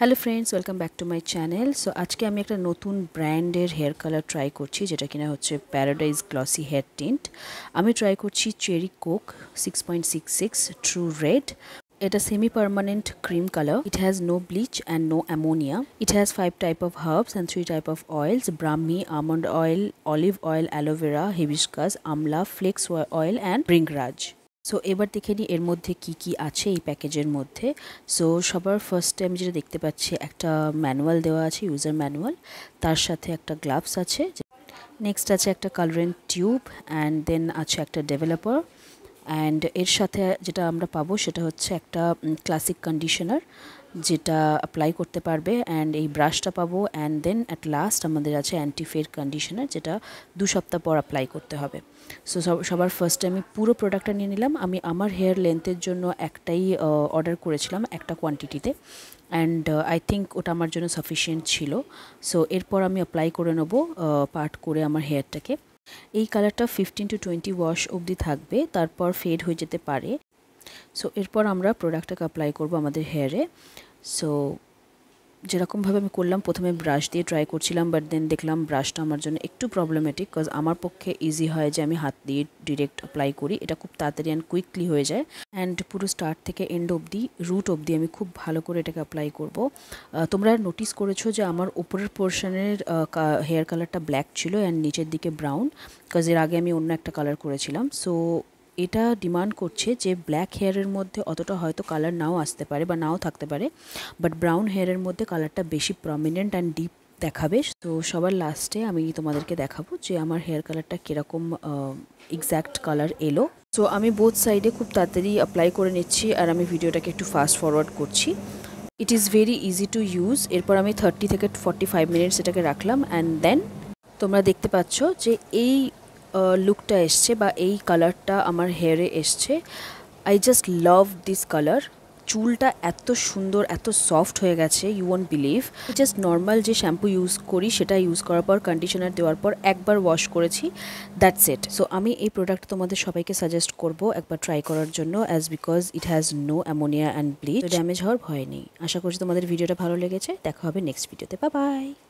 Hello friends welcome back to my channel. So आज के आमी एकटा नतून ब्रैंडेर हेयर कलर ट्राई करछि जेटा किना होच्छे पैराडाइज ग्लॉसी हेयर टिंट। आमी ट्राई करछि चेरी कोक 6.66 ट्रू रेड। এটা semi permanent cream color. It has no bleach and no ammonia. It has 5 type of herbs and 3 type of oils: brahmi, almond oil, olive oil, aloe vera, hibiscus, amla, flax oil and bringraj. So এবার দেখে নি এর মধ্যে কি আছে এই প্যাকেজের মধ্যে। সো সবার ফার্স্ট টাইম যেটা দেখতে পাচ্ছি একটা ম্যানুয়াল দেওয়া আছে, ইউজার ম্যানুয়াল, তার সাথে একটা গ্লাভস আছে। নেক্সট আছে একটা কালারেন্ট টিউব এন্ড দেন আছে একটা ডেভেলপার এন্ড এর সাথে যেটা আমরা পাবো সেটা হচ্ছে একটা ক্লাসিক কন্ডিশনার যেটা অ্যাপ্লাই করতে পারবে এন্ড এই ব্রাশটা পাবো এন্ড দেন এট লাস্ট আমাদের আছে অ্যান্টি ফেড কন্ডিশনার যেটা 2 সপ্তাহ পর অ্যাপ্লাই করতে হবে। সো সবার ফার্স্ট আমি পুরো প্রোডাক্টটা নিয়ে নিলাম। আমি আমার হেয়ার লেন্থের জন্য একটাই অর্ডার করেছিলাম একটা কোয়ান্টিটিতে এন্ড আই থিংক ওটা আমার জন্য সাফিসিয়েন্ট ছিল। সো এরপর আমি অ্যাপ্লাই করে নেব পার্ট করে আমার হেয়ারটাকে। এই কালারটা 15 to 20 ওয়াশ অবধি থাকবে, তারপর ফেড হয়ে যেতে পারে। সো এরপর আমরা প্রোডাক্টটাকে অ্যাপ্লাই করব আমাদের হেয়ারে। সো যেরকম ভাবে আমি করলাম, প্রথমে ব্রাশ দিয়ে ট্রাই করছিলাম বাট দেন দেখলাম ব্রাশটা আমার জন্য একটু প্রবলেম্যাটিক, কজ আমার পক্ষে ইজি হয় যে আমি হাত দিয়ে ডাইরেক্ট অ্যাপ্লাই করি, এটা খুব তাড়াতাড়ি এন্ড কুইকলি হয়ে যায় এন্ড পুরো স্টার্ট থেকে এন্ড অবধি রুট অবধি আমি খুব ভালো করে এটাকে অ্যাপ্লাই করব। তোমরা নোটিস করেছো যে আমার উপরের পোরশনের হেয়ার কালারটা ব্ল্যাক ছিল এন্ড নিচের দিকে ব্রাউন, কজ এর আগে আমি অন্য একটা কালার করেছিলাম। সো এটা ডিমান্ড করছে যে ব্ল্যাক হেয়ারের মধ্যে অতটা হয়তো কালার নাও আসতে পারে বা নাও থাকতে পারে, বাট ব্রাউন হেয়ারের মধ্যে কালারটা বেশি প্রমিনেন্ট অ্যান্ড ডিপ দেখাবে। তো সবার লাস্টে আমি তোমাদেরকে দেখাবো যে আমার হেয়ার কালারটা কীরকম এক্স্যাক্ট কালার এলো। সো আমি বোথ সাইডে খুব তাড়াতাড়ি অ্যাপ্লাই করে নিচ্ছি আর আমি ভিডিওটাকে একটু ফাস্ট ফরওয়ার্ড করছি। It is very easy to use. এরপর আমি 30 থেকে 45 মিনিটস এটাকে রাখলাম অ্যান্ড দেন তোমরা দেখতে পাচ্ছ যে এই লুকটা এসছে বা এই কালারটা আমার হেয়ারে এসছে। I just love this colour. চুলটা এত সুন্দর এত সফট হয়ে গেছে, you won't believe. Just normal যে শ্যাম্পু ইউজ করি সেটা ইউজ করার পর কন্ডিশনার দেওয়ার পর একবার ওয়াশ করেছি, দ্যাটস ইট। সো আমি এই প্রোডাক্ট তোমাদের সবাইকে সাজেস্ট করব একবার ট্রাই করার জন্য, as because it has no ammonia and bleach, damage হওয়ার ভয় নেই। আশা করছি তোমাদের ভিডিওটা ভালো লেগেছে। দেখা হবে নেক্সট ভিডিওতে। Bye by.